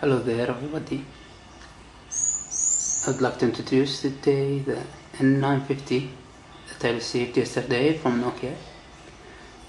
Hello there everybody, I'd like to introduce today the N950 that I received yesterday from Nokia,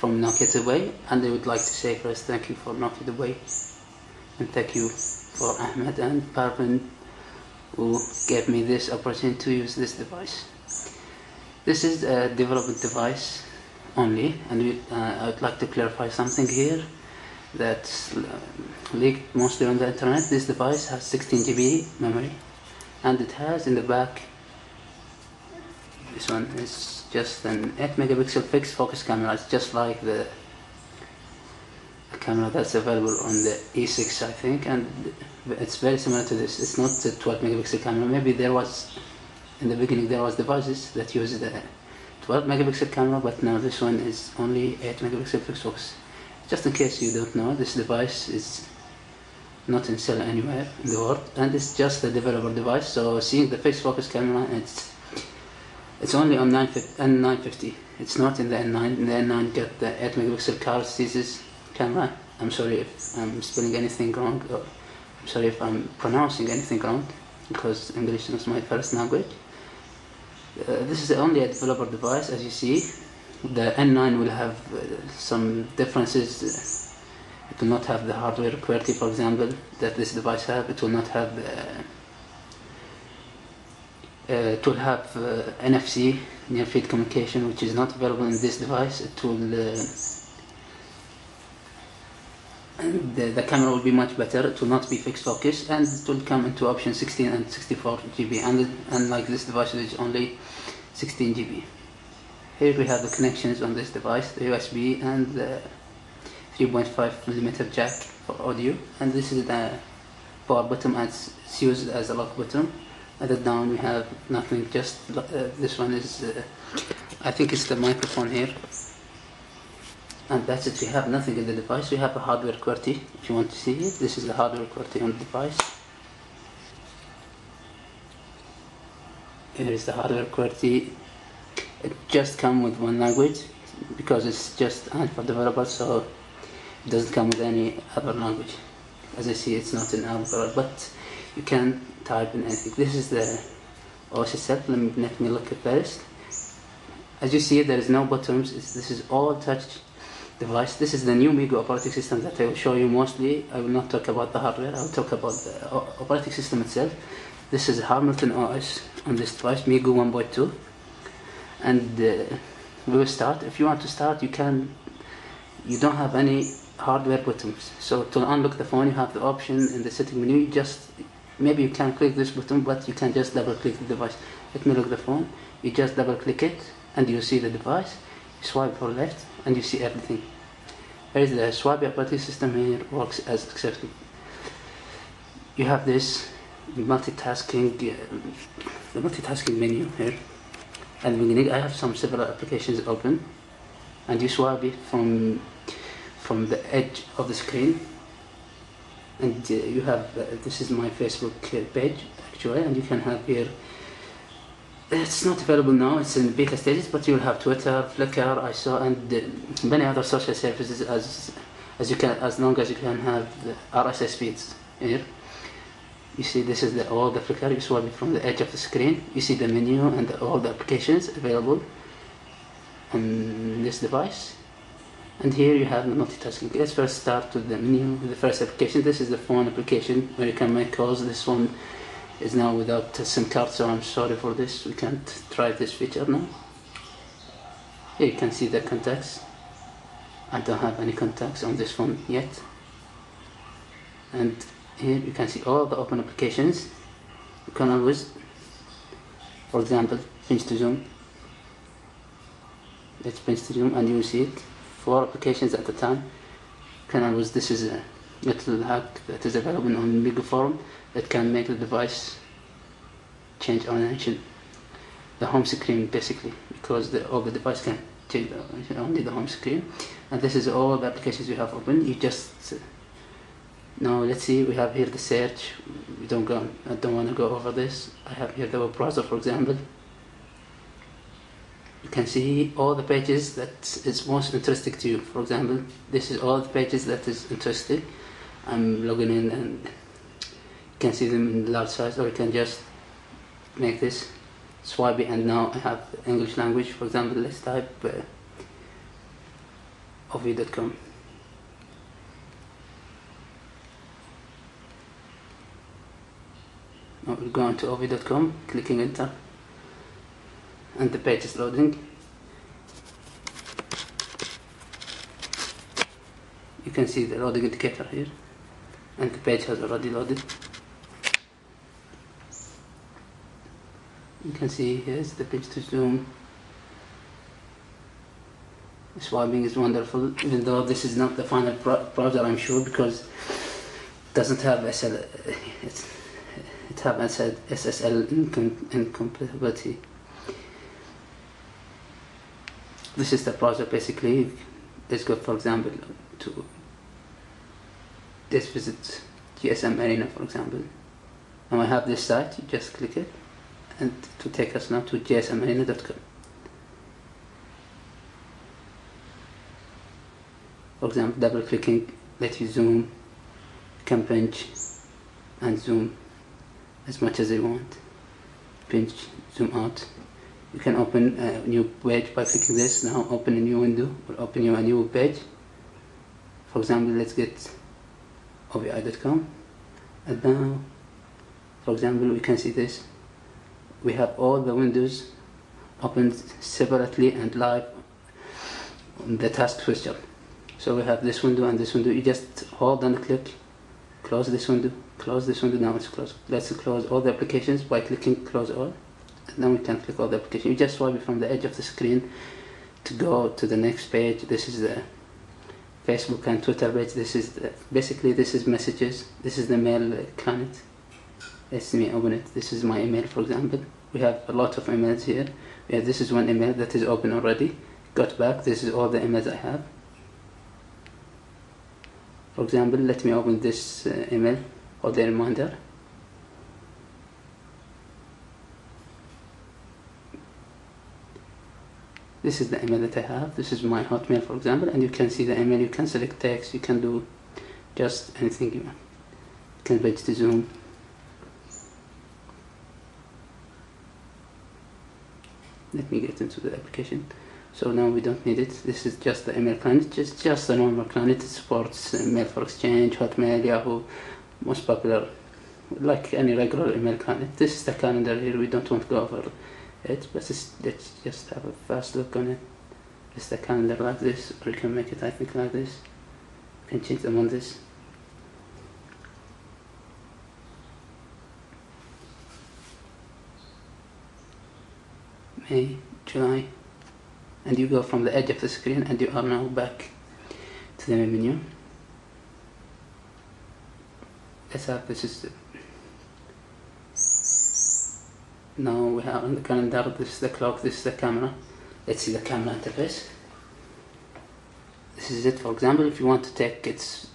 Dubai, and I would like to say first thank you for Nokia Dubai, and thank you for Ahmed and Parvin who gave me this opportunity to use this device. This is a development device only, and I would like to clarify something here that's leaked mostly on the internet. This device has 16 GB memory, and it has in the back, this one is just an 8 megapixel fixed focus camera. It's just like the camera that's available on the E6, I think, and it's very similar to this. It's not a 12 megapixel camera. Maybe there was, in the beginning there was devices that used the 12 megapixel camera, but now this one is only 8 megapixel fixed focus. Just in case you don't know, this device is not in sale anywhere in the world, and it's just a developer device. So seeing the fixed focus camera, it's only on N950. It's not in the N9. The N9 got the 8 megapixel Carl Zeiss camera. I'm sorry if I'm spelling anything wrong, or I'm sorry if I'm pronouncing anything wrong, because English is my first language. This is only a developer device, as you see. The N9 will have some differences. It will not have the hardware QWERTY, for example, that this device have. It will not have it will have NFC, near field communication, which is not available in this device. It will the camera will be much better. It will not be fixed focus, and it will come into option 16 and 64 GB, and like this device it is only 16 GB. Here we have the connections on this device, the USB and the 3.5mm jack for audio, and this is the power button, and it's used as a lock button. At the down we have nothing, just this one is, I think it's the microphone here, and that's it. We have nothing in the device. We have a hardware QWERTY if you want to see it. This is the hardware QWERTY on the device. Here is the hardware QWERTY. It just come with one language because it's just for developers, so it doesn't come with any other language. As I see, it's not in Arabic, but you can type in anything. This is the OS itself. Let me look at this. As you see, there is no buttons. This is all touch device. This is the new MeeGo operating system that I will show you mostly. I will not talk about the hardware. I will talk about the operating system itself. This is Hamilton OS on this device, MeeGo 1.2. And we will start. If you want to start, you can. You don't have any hardware buttons, so to unlock the phone you have the option in the setting menu. You just, maybe you can click this button, but you can just double click the device. Let me look the phone. You just double click it and you see the device. You swipe for left and you see everything. There is the swipe operating system here, works as accepted. You have this multitasking menu here. At the beginning, I have several applications open, and you swipe it from the edge of the screen, and you have this is my Facebook page actually, and you can have here. It's not available now; it's in beta stages, but you'll have Twitter, Flickr, I saw, and many other social services as long as you can have the RSS feeds here. You see, this is all the Flickr. You swipe it from the edge of the screen. You see the menu and all the applications available on this device. And here you have the multitasking. Let's first start with the menu, the first application. This is the phone application where you can make calls. This one is now without a SIM card, so I'm sorry for this. We can't try this feature now. Here you can see the contacts. I don't have any contacts on this phone yet. And here you can see all the open applications. You can always, for example, pinch to zoom. Let's pinch to zoom and you will see it. 4 applications at a time. You can always, this is a little hack that is available on MeeGo forum that can make the device change orientation. The home screen basically, because all the device can change only the home screen. And this is all the applications you have open. You just now let's see, we have here the search. I don't want to go over this. I have here the web browser, for example. You can see all the pages that is most interesting to you. For example, this is all the pages that is interesting. I'm logging in and can see them in large size, or you can just make this swipey, and now I have English language. For example, let's type ovi.com. Now we're going to ovi.com, clicking enter, and the page is loading. You can see the loading indicator here, and the page has already loaded. You can see here's the page to zoom. Swiping is wonderful, even though this is not the final browser, I'm sure, because it doesn't have SSL. It have SSL incompatibility. This is the browser basically. Let's go, for example, to this, visit GSM Arena, for example. Now I have this site, you just click it, and to take us now to gsmarena.com. For example, double clicking let you zoom, you can pinch and zoom as much as you want, pinch, zoom out. You can open a new page by clicking this. Now open a new window, or open you a new page. For example, let's get ovi.com, and now, for example, we can see this. We have all the windows opened separately and live on the task switcher. So we have this window and this window. You just hold and click, close this window, close this window. Now it's closed. Let's close all the applications by clicking close all. And then we can click all the applications. You just swipe from the edge of the screen to go to the next page. This is the Facebook and Twitter page. This is the, basically this is messages. This is the mail client. Let's me open it. This is my email, for example. We have a lot of emails here. Yeah, this is one email that is open already. Got back. This is all the emails I have. For example, let me open this email or the reminder. This is the email that I have. This is my Hotmail, for example, and you can see the email. You can select text. You can do just anything you want. You can page to zoom. Let me get into the application. So now we don't need it. This is just the email client. Just a normal client. It supports Mail for Exchange, Hotmail, Yahoo, most popular, like any regular email client. This is the calendar here. We don't want to go over it, but let's just have a fast look on it. It's the calendar like this, or you can make it, I think, like this. You can change them on this. May, July, and you go from the edge of the screen, and you are now back to the main menu. Let's have this is. Now we have on the calendar, this is the clock, this is the camera. Let's see the camera interface. This is it. For example, if you want to take its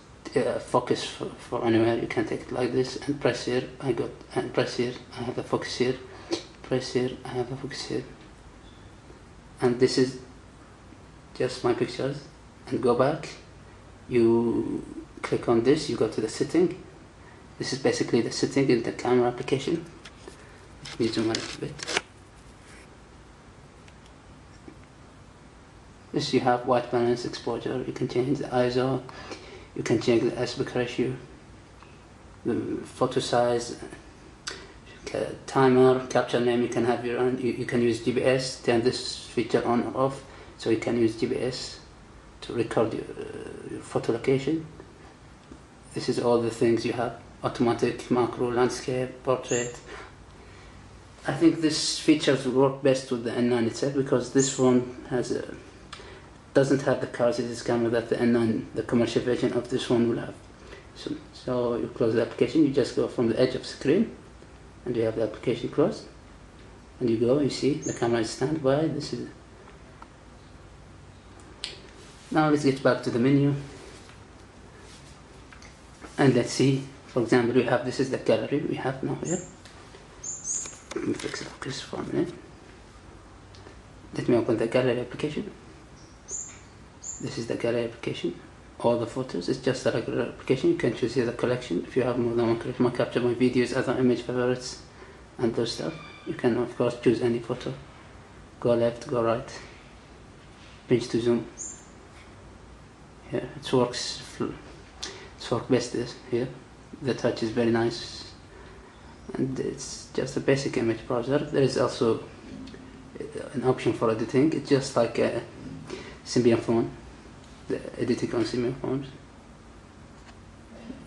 focus for anywhere, you can take it like this and press here. I got, and press here, I have a focus here, press here, I have a focus here. And this is just my pictures. And go back, you click on this, you go to the setting. This is basically the setting in the camera application. Let me zoom a little bit. This you have white balance, exposure, you can change the ISO, you can change the aspect ratio, the photo size, timer, capture name, you can have your own, you can use GPS, turn this feature on or off, so you can use GPS to record your photo location. This is all the things you have, automatic, macro, landscape, portrait. I think these features work best with the N9 itself, because this one has a, doesn't have the Carl Zeiss camera that the N9, the commercial version of this one, will have. So you close the application, you just go from the edge of the screen, and you have the application closed, and you go, you see the camera is standby. This is. Now let's get back to the menu, and let's see. For example, we have, this is the gallery we have now here. Let me fix the focus for a minute. Let me open the gallery application. This is the gallery application. all the photos. It's just a regular application. You can choose here the collection. If you have more than one collection, I capture my videos, other image favorites, and those stuff. You can, of course, choose any photo. Go left, go right, pinch to zoom. Yeah, it works. It's work best this here. The touch is very nice, and it's just a basic image browser. There is also an option for editing. It's just like a Symbian phone. The editing on Symbian phones.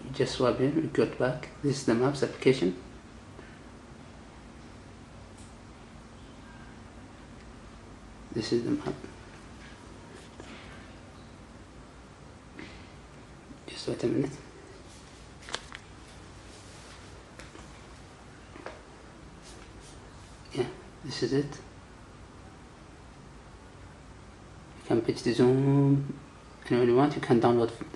You just swipe in, you go back. This is the Maps application. This is the map. Just wait a minute. Yeah, this is it. You can pitch the zoom anywhere you want. You can download. You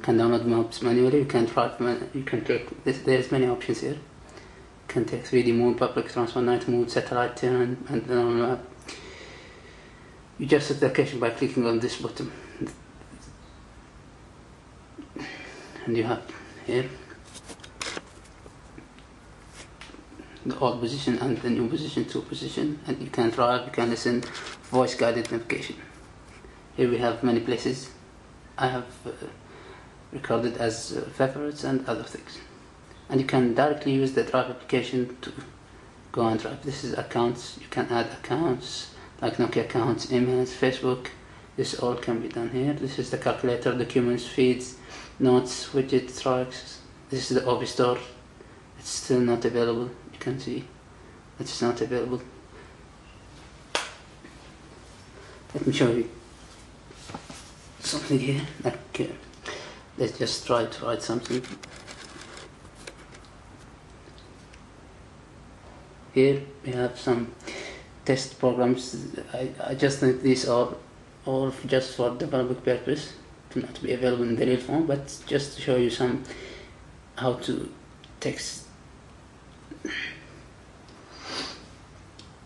can download maps manually. You can try. You can take. There's many options here. You can take 3D mode, public transport, night mode, satellite turn, and the normal map. You just set the location by clicking on this button, and you have here the old position and the new position, two position, and you can drive, you can listen, voice guided navigation. Here we have many places I have recorded as favorites and other things, and you can directly use the Drive application to go and drive. This is accounts. You can add accounts like Nokia accounts, emails, Facebook. This all can be done here. This is the calculator, documents, feeds, notes, widgets, tracks. This is the OVI store. It's still not available. You can see it's not available. Let me show you something here. Like, let's just try to write something. Here we have some test programs. I just think these are all just for development purpose, to not be available in the real phone, but just to show you some how to text,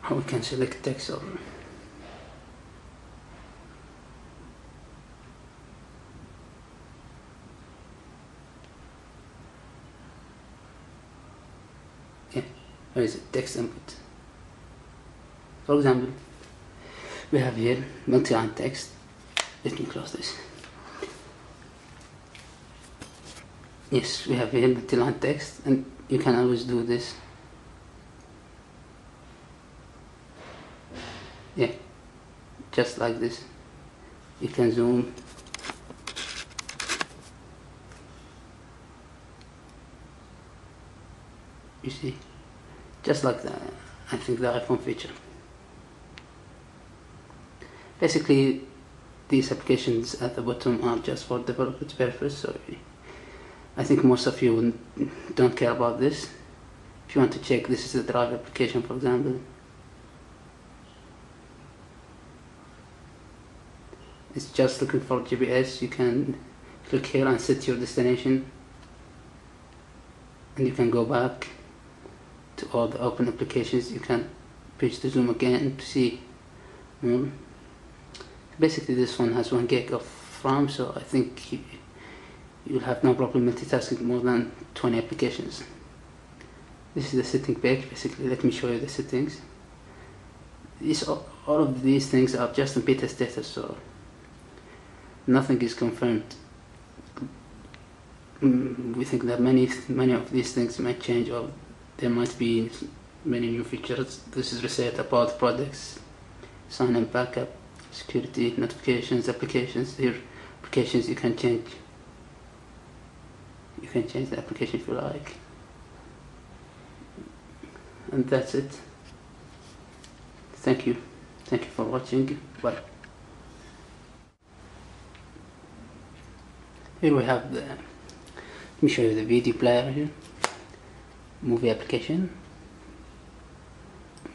how we can select text or yeah, where is it? Text input. For example, we have here multi-line text. Let me close this. Yes, we have here multi-line text, and you can always do this. Yeah, just like this. You can zoom. You see, just like that. I think the iPhone feature. Basically, these applications at the bottom are just for development purpose, so I think most of you don't care about this. If you want to check, this is the Drive application, for example. It's just looking for GPS. You can click here and set your destination, and you can go back to all the open applications. You can pinch to zoom again to see. Basically, this one has 1 gig of RAM, so I think you'll have no problem multitasking more than 20 applications. This is the setting page. Basically, let me show you the settings. All of these things are just in beta status, so nothing is confirmed. We think that many of these things might change, or there might be many new features. This is reset, about products, sign and backup, security, notifications, applications. Here, applications you can change. You can change the application if you like. And that's it. Thank you. Thank you for watching. Bye. Here we have the, let me show you the video player here. Movie application.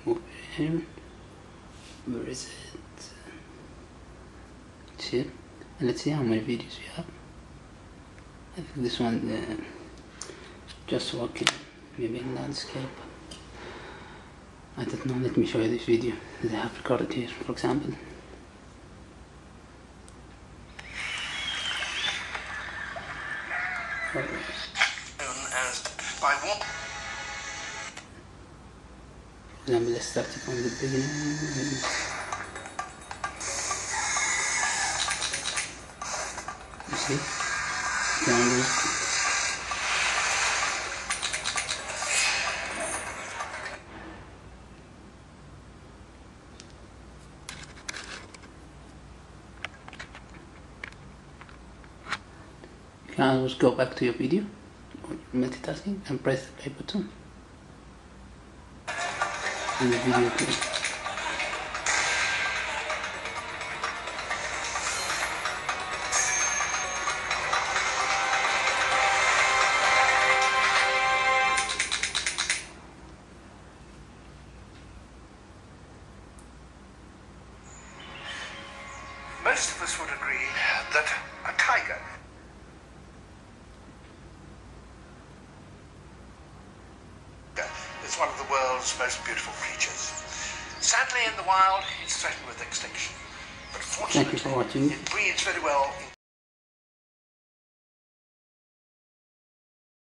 Movie. Where is it? Here, and let's see how many videos we have. I think this one just walking, maybe in landscape, I don't know. Let me show you this video that I have recorded here, for example. Let me just start it from the beginning. You see? You can always go back to your video or your multitasking and press the play button. In the video clip. Most of us would agree that a tiger. It's one of the world's most beautiful creatures. Sadly, in the wild, it's threatened with extinction. But fortunately, it breeds very well in